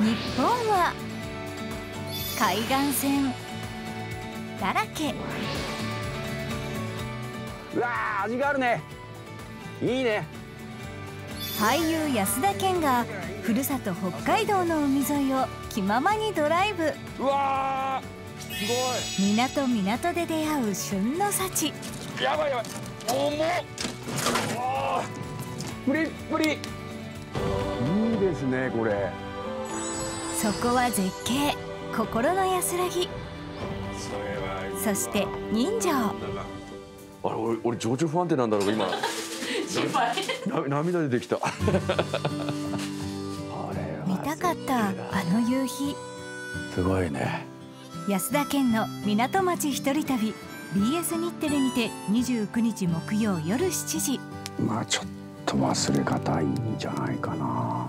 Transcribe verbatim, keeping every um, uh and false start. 日本は海岸線だらけ。うわー、味があるね。いいね。俳優安田顕がふるさと北海道の海沿いを気ままにドライブ。うわー、すごい。港港で出会う旬の幸。やばいやばい、重っ。プリップリ。いいですねこれ。そこは絶景、心の安らぎ。そして人情。あれ、俺、俺情緒不安定なんだろう今。涙出てきた。見たかったあの夕日。すごいね。安田顕の港町一人旅、 ビーエス 日テレにてにじゅうくにちもくようよるしちじ。まあちょっと忘れ方いいんじゃないかな。